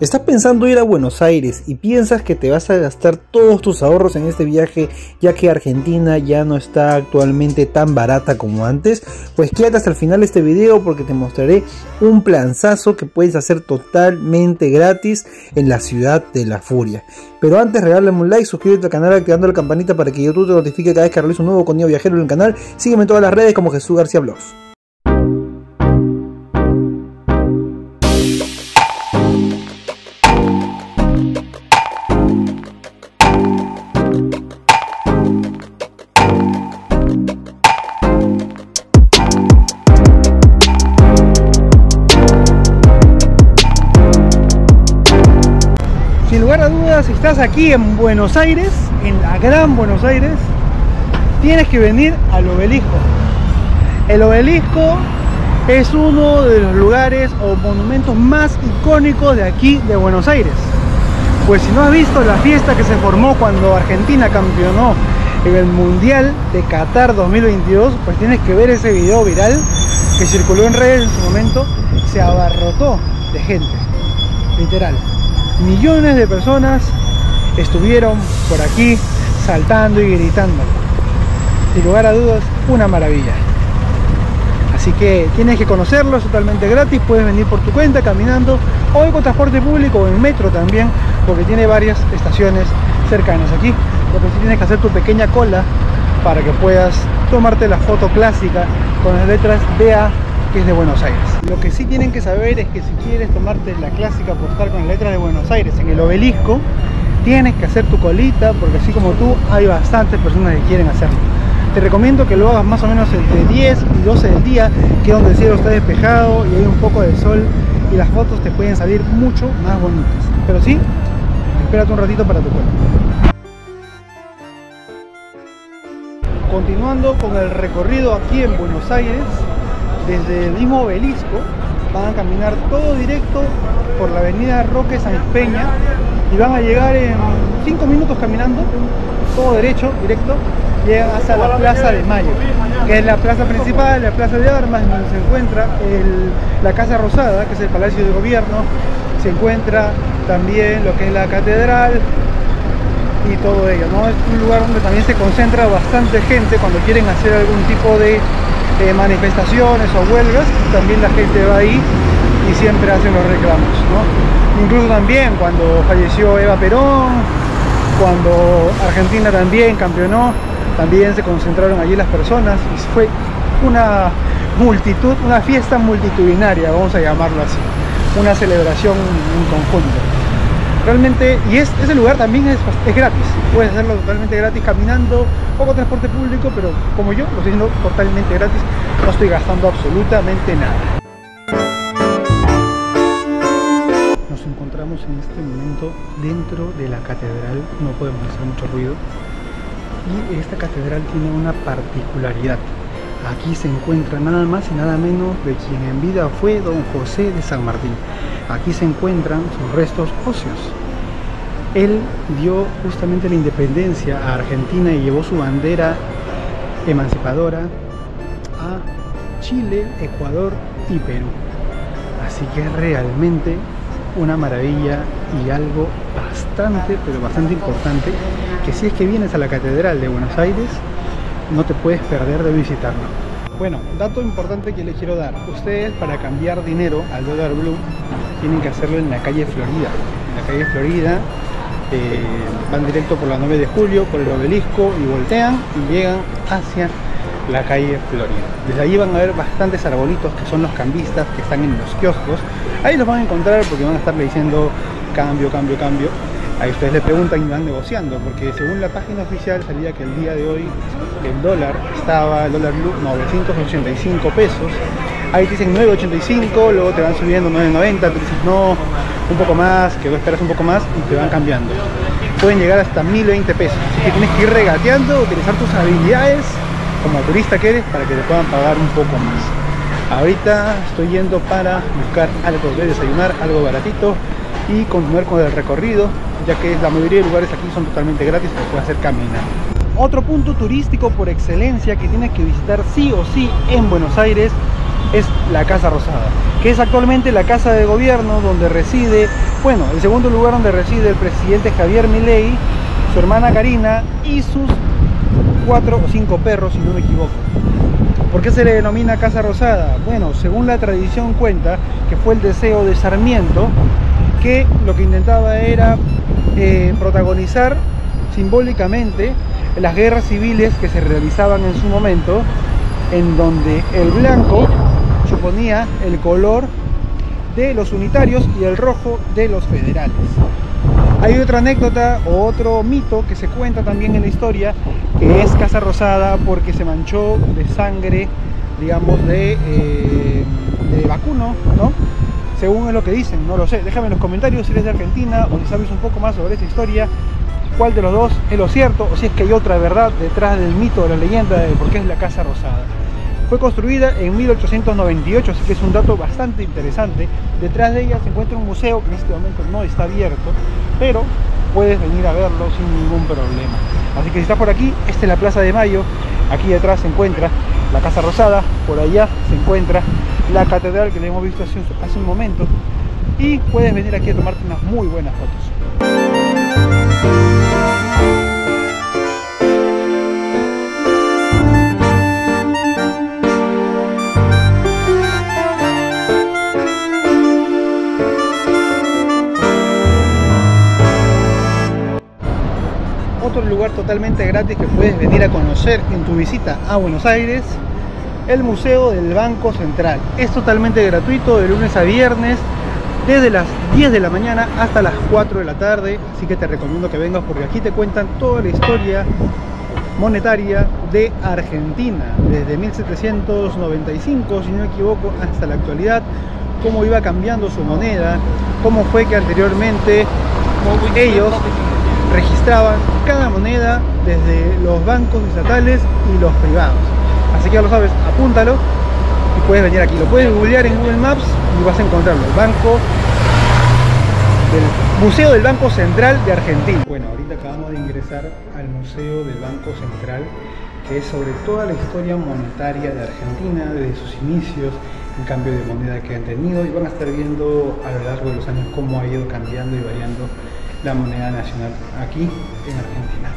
¿Estás pensando ir a Buenos Aires y piensas que te vas a gastar todos tus ahorros en este viaje ya que Argentina ya no está actualmente tan barata como antes? Pues quédate hasta el final de este video porque te mostraré un planazo que puedes hacer totalmente gratis en la ciudad de la furia. Pero antes regálame un like, suscríbete al canal activando la campanita para que YouTube te notifique cada vez que realice un nuevo contenido viajero en el canal. Sígueme en todas las redes como Jesús García Vlogs. Si estás aquí en Buenos Aires, en la Gran Buenos Aires, tienes que venir al obelisco. El obelisco es uno de los lugares o monumentos más icónicos de aquí de Buenos Aires. Pues si no has visto la fiesta que se formó cuando Argentina campeonó en el Mundial de Qatar 2022, pues tienes que ver ese video viral que circuló en redes en su momento. Se abarrotó de gente, literal. Millones de personas estuvieron por aquí saltando y gritando. Sin lugar a dudas, una maravilla. Así que tienes que conocerlo, es totalmente gratis. Puedes venir por tu cuenta, caminando, o con transporte público o en metro también, porque tiene varias estaciones cercanas aquí. Lo que sí tienes que hacer tu pequeña cola para que puedas tomarte la foto clásica con las letras BA, que es de Buenos Aires. Lo que sí tienen que saber es que si quieres tomarte la clásica postal con las letras de Buenos Aires en el obelisco, tienes que hacer tu colita, porque así como tú hay bastantes personas que quieren hacerlo. Te recomiendo que lo hagas más o menos entre 10 y 12 del día, que es donde el cielo está despejado y hay un poco de sol y las fotos te pueden salir mucho más bonitas. Pero sí, espérate un ratito para tu cola. Continuando con el recorrido aquí en Buenos Aires, desde el mismo obelisco van a caminar todo directo por la avenida Roque Sáenz Peña y van a llegar en 5 minutos caminando, todo derecho, directo, llegan hasta la Plaza de Mayo, que es la plaza principal, la plaza de armas, donde se encuentra la Casa Rosada, que es el Palacio de Gobierno, se encuentra también lo que es la Catedral y todo ello, ¿no? Es un lugar donde también se concentra bastante gente cuando quieren hacer algún tipo de manifestaciones o huelgas. También la gente va ahí y siempre hacen los reclamos, ¿no? Incluso también cuando falleció Eva Perón, cuando Argentina también campeonó, también se concentraron allí las personas y fue una multitud, una fiesta multitudinaria, vamos a llamarlo así, una celebración en conjunto realmente. Y ese lugar también es gratis, puedes hacerlo totalmente gratis caminando, poco transporte público, pero como yo lo estoy haciendo totalmente gratis, no estoy gastando absolutamente nada. Nos encontramos en este momento dentro de la catedral, no podemos hacer mucho ruido, y esta catedral tiene una particularidad. Aquí se encuentra nada más y nada menos de quien en vida fue don José de San Martín. Aquí se encuentran sus restos óseos. Él dio justamente la independencia a Argentina y llevó su bandera emancipadora a Chile, Ecuador y Perú. Así que es realmente una maravilla y algo bastante, pero bastante importante, que si es que vienes a la Catedral de Buenos Aires, no te puedes perder de visitarlo. Bueno, dato importante que les quiero dar. Ustedes, para cambiar dinero al dólar blue, tienen que hacerlo en la calle Florida. En la calle Florida van directo por la 9 de julio, por el obelisco, y voltean y llegan hacia la calle Florida. Desde allí van a ver bastantes arbolitos que son los cambistas que están en los kioscos. Ahí los van a encontrar porque van a estarle diciendo cambio, cambio, cambio. Ahí ustedes le preguntan y van negociando, porque según la página oficial salía que el día de hoy el dólar estaba, el dólar blue, 985 pesos. Ahí te dicen 9.85, luego te van subiendo 9.90, te dices no, un poco más, que esperas un poco más y te van cambiando. Pueden llegar hasta 1.020 pesos, así que tienes que ir regateando, utilizar tus habilidades como turista que eres para que te puedan pagar un poco más. Ahorita estoy yendo para buscar algo de desayunar, algo baratito, y continuar con el recorrido, ya que la mayoría de lugares aquí son totalmente gratis, que puedes hacer caminar. Otro punto turístico por excelencia que tienes que visitar sí o sí en Buenos Aires es la Casa Rosada, que es actualmente la casa de gobierno donde reside, bueno, el segundo lugar donde reside el presidente Javier Milei, su hermana Karina y sus 4 o 5 perros, si no me equivoco. ¿Por qué se le denomina Casa Rosada? Bueno, según la tradición cuenta que fue el deseo de Sarmiento, que lo que intentaba era protagonizar simbólicamente las guerras civiles que se realizaban en su momento, en donde el blanco suponía el color de los unitarios y el rojo de los federales. Hay otra anécdota o otro mito que se cuenta también en la historia, que es Casa Rosada porque se manchó de sangre, digamos, de vacuno, ¿no? Según es lo que dicen, no lo sé. Déjame en los comentarios si eres de Argentina o si sabes un poco más sobre esta historia, cuál de los dos es lo cierto o si es que hay otra verdad detrás del mito, de la leyenda de por qué es la Casa Rosada. Fue construida en 1898, así que es un dato bastante interesante. Detrás de ella se encuentra un museo que en este momento no está abierto, pero puedes venir a verlo sin ningún problema. Así que si estás por aquí, esta es la Plaza de Mayo, aquí detrás se encuentra la Casa Rosada, por allá se encuentra la catedral que le hemos visto hace un momento, y puedes venir aquí a tomarte unas muy buenas fotos. Otro lugar totalmente gratis que puedes venir a conocer en tu visita a Buenos Aires, el Museo del Banco Central. Es totalmente gratuito de lunes a viernes, desde las 10 de la mañana hasta las 4 de la tarde, así que te recomiendo que vengas porque aquí te cuentan toda la historia monetaria de Argentina, desde 1795, si no me equivoco, hasta la actualidad, cómo iba cambiando su moneda, cómo fue que anteriormente ellos registraban cada moneda desde los bancos estatales y los privados. Así que ya lo sabes, apúntalo y puedes venir aquí. Lo puedes googlear en Google Maps y vas a encontrarlo. El Museo del Banco Central de Argentina. Bueno, ahorita acabamos de ingresar al Museo del Banco Central, que es sobre toda la historia monetaria de Argentina, desde sus inicios, el cambio de moneda que han tenido, y van a estar viendo a lo largo de los años cómo ha ido cambiando y variando la moneda nacional aquí en Argentina.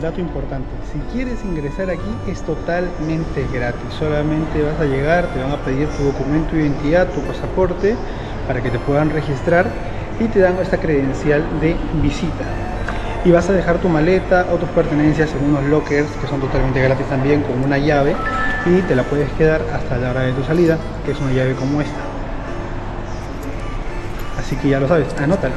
Dato importante, si quieres ingresar aquí es totalmente gratis, solamente vas a llegar, te van a pedir tu documento de identidad, tu pasaporte, para que te puedan registrar y te dan esta credencial de visita. Y vas a dejar tu maleta o tus pertenencias en unos lockers que son totalmente gratis también, con una llave, y te la puedes quedar hasta la hora de tu salida, que es una llave como esta. Así que ya lo sabes, anótalo.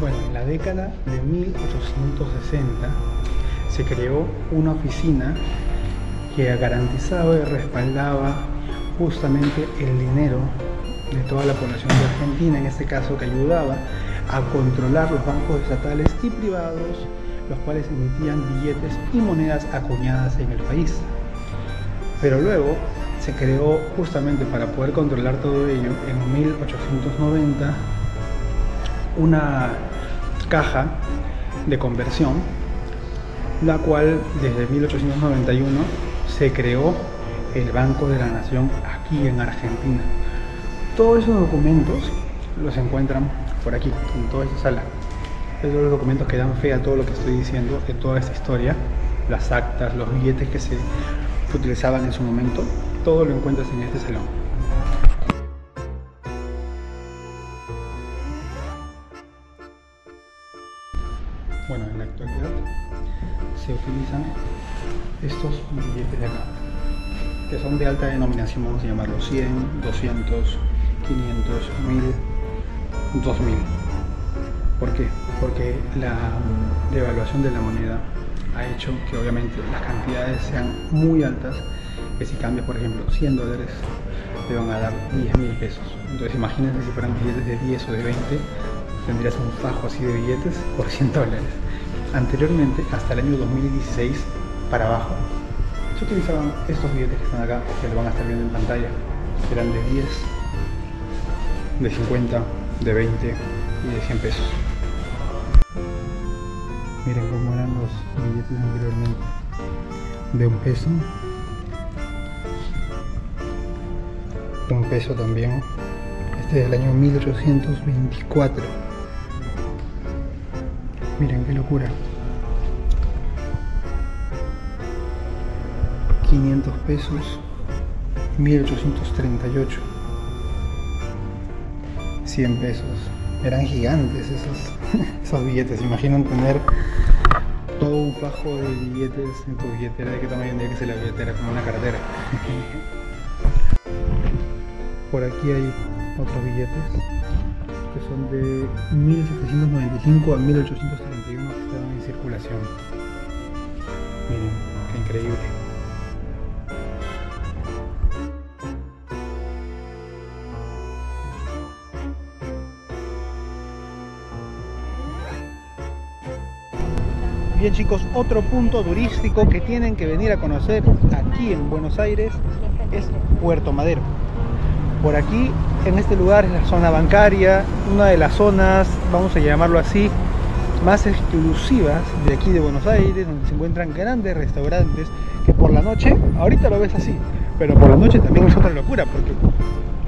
Bueno, en la década de 1860 se creó una oficina que garantizaba y respaldaba justamente el dinero de toda la población de Argentina, en este caso, que ayudaba a controlar los bancos estatales y privados, los cuales emitían billetes y monedas acuñadas en el país. Pero luego se creó, justamente para poder controlar todo ello, en 1890 una caja de conversión, la cual desde 1891 se creó el Banco de la Nación aquí en Argentina. Todos esos documentos los encuentran por aquí, en toda esta sala. Esos son los documentos que dan fe a todo lo que estoy diciendo, de toda esta historia, las actas, los billetes que se utilizaban en su momento, todo lo encuentras en este salón. Bueno, en la actualidad se utilizan estos billetes de acá, que son de alta denominación, vamos a llamarlos 100, 200, 500, 1000, 2000. ¿Por qué? Porque la devaluación de la moneda ha hecho que obviamente las cantidades sean muy altas, que si cambias por ejemplo $100 te van a dar 10.000 pesos. Entonces imagínate si fueran billetes de 10 o de 20, tendrías un fajo así de billetes por $100. Anteriormente, hasta el año 2016 para abajo, utilizaban estos billetes que están acá, que lo van a estar viendo en pantalla. serán de 10, de 50, de 20 y de 100 pesos. Miren cómo eran los billetes anteriormente. De $1. $1 también. Este es del año 1824. Miren qué locura. 500 pesos. 1838. 100 pesos. Eran gigantes esos billetes. Imaginan tener todo un fajo de billetes en tu billetera. ¿De qué tamaño tendría que ser la billetera? Como una cartera. Por aquí hay otros billetes que son de 1795 a 1831 que estaban en circulación. Miren, qué increíble. Bien chicos, otro punto turístico que tienen que venir a conocer aquí en Buenos Aires es Puerto Madero. Por aquí, en este lugar, es la zona bancaria, una de las zonas, vamos a llamarlo así, más exclusivas de aquí de Buenos Aires, donde se encuentran grandes restaurantes que por la noche, ahorita lo ves así, pero por la noche también es otra locura, porque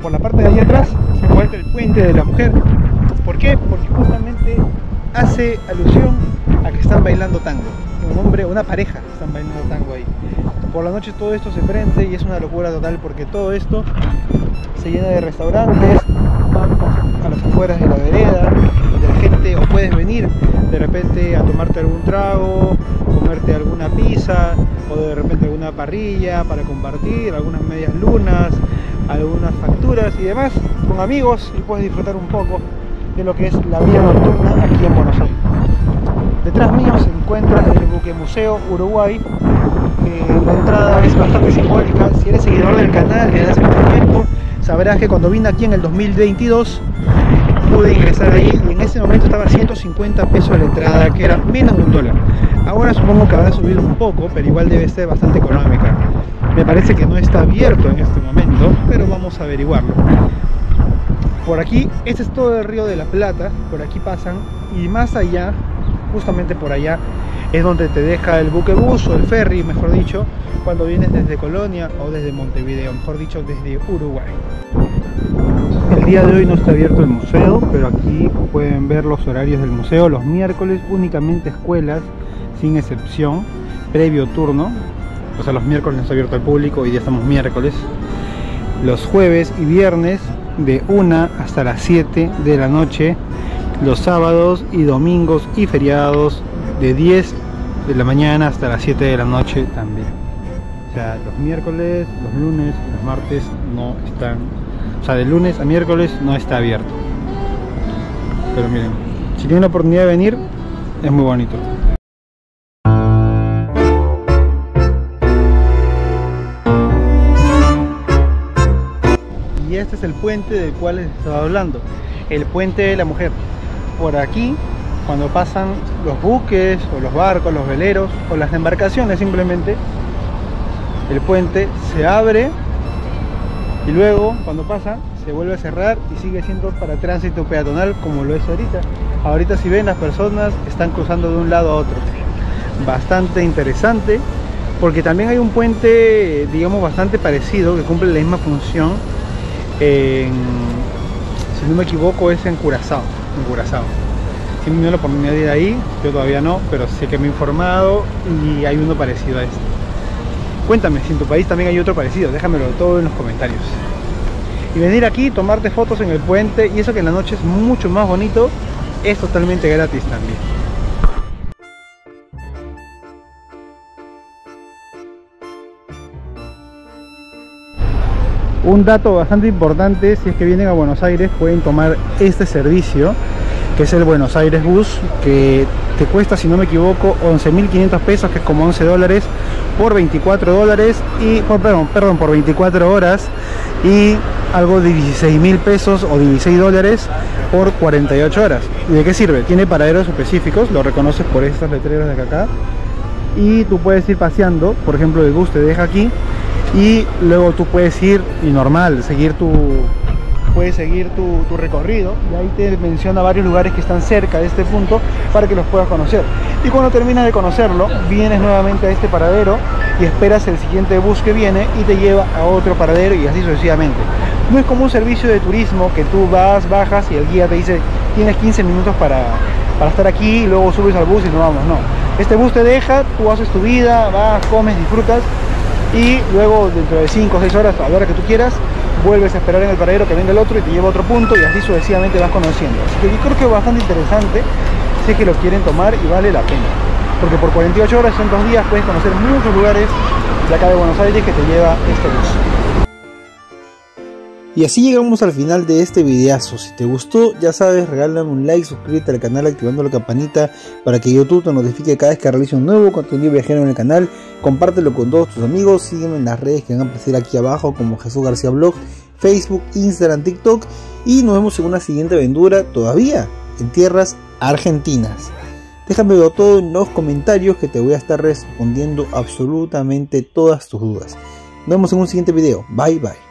por la parte de ahí atrás se encuentra el Puente de la Mujer. ¿Por qué? Porque justamente hace alusión a que están bailando tango. Un hombre, una pareja, están bailando tango ahí. Por la noche todo esto se prende y es una locura total, porque todo esto se llena de restaurantes, a las afueras de la vereda, de la gente, o puedes venir de repente a tomarte algún trago, comerte alguna pizza, o de repente alguna parrilla para compartir, algunas medias lunas, algunas facturas y demás, con amigos, y puedes disfrutar un poco de lo que es la vida nocturna aquí en Buenos Aires. Detrás mío se encuentra el Buque Museo Uruguay. La entrada es bastante simbólica. Si eres seguidor del canal desde hace mucho tiempo, sabrás que cuando vine aquí en el 2022 pude ingresar ahí, y en ese momento estaba a 150 pesos la entrada, que era menos de $1. Ahora supongo que habrá subido un poco, pero igual debe ser bastante económica. Me parece que no está abierto en este momento, pero vamos a averiguarlo. Por aquí, este es todo el Río de la Plata, por aquí pasan, y más allá, justamente por allá, es donde te deja el buquebús o el ferry, mejor dicho, cuando vienes desde Colonia o desde Montevideo, mejor dicho, desde Uruguay. El día de hoy no está abierto el museo, pero aquí pueden ver los horarios del museo. Los miércoles únicamente escuelas, sin excepción, previo turno. O sea, los miércoles no está abierto al público, hoy día estamos miércoles. Los jueves y viernes de 1 hasta las 7 de la noche. Los sábados y domingos y feriados de 10 de la mañana hasta las 7 de la noche también. O sea, los miércoles, los lunes, los martes no están. O sea, de lunes a miércoles no está abierto. Pero miren, si tienen la oportunidad de venir, es muy bonito. Y este es el puente del cual les estaba hablando, el Puente de la Mujer. Por aquí, cuando pasan los buques o los barcos, los veleros o las embarcaciones, simplemente el puente se abre y luego cuando pasa se vuelve a cerrar y sigue siendo para tránsito peatonal, como lo es ahorita. Ahorita si ven, las personas están cruzando de un lado a otro. Bastante interesante, porque también hay un puente, digamos, bastante parecido que cumple la misma función en, si no me equivoco, es en Curaçao. Si me dio la oportunidad de ir ahí, yo todavía no, pero sé que me he informado y hay uno parecido a este. Cuéntame si en tu país también hay otro parecido, déjamelo todo en los comentarios. Y venir aquí, tomarte fotos en el puente, y eso que en la noche es mucho más bonito, es totalmente gratis también. Un dato bastante importante: si es que vienen a Buenos Aires, pueden tomar este servicio, que es el Buenos Aires Bus, que te cuesta, si no me equivoco, 11.500 pesos, que es como $11 por 24 dólares, y por 24 horas, y algo de 16.000 pesos o 16 dólares por 48 horas. ¿Y de qué sirve? Tiene paraderos específicos, lo reconoces por estas letreras de acá, y tú puedes ir paseando. Por ejemplo, el bus te deja aquí y luego tú puedes ir y normal, puedes seguir tu recorrido, y ahí te menciona varios lugares que están cerca de este punto para que los puedas conocer. Y cuando terminas de conocerlo, vienes nuevamente a este paradero y esperas el siguiente bus que viene y te lleva a otro paradero, y así sucesivamente. No es como un servicio de turismo que tú vas, bajas y el guía te dice tienes 15 minutos para estar aquí y luego subes al bus y nos vamos. No, este bus te deja, tú haces tu vida, vas, comes, disfrutas y luego dentro de 5 o 6 horas, a la hora que tú quieras, vuelves a esperar en el paradero que venga el otro y te lleva a otro punto, y así sucesivamente vas conociendo. Así que yo creo que es bastante interesante, sé que lo quieren tomar y vale la pena, porque por 48 horas, en 2 días, puedes conocer muchos lugares de acá de Buenos Aires que te lleva este bus. Y así llegamos al final de este videazo. Si te gustó, ya sabes, regálame un like, suscríbete al canal activando la campanita para que YouTube te notifique cada vez que realice un nuevo contenido viajero en el canal. Compártelo con todos tus amigos, sígueme en las redes que van a aparecer aquí abajo como Jesús García Vlogs, Facebook, Instagram, TikTok, y nos vemos en una siguiente aventura todavía en tierras argentinas. Déjamelo todo en los comentarios que te voy a estar respondiendo absolutamente todas tus dudas. Nos vemos en un siguiente video. Bye bye.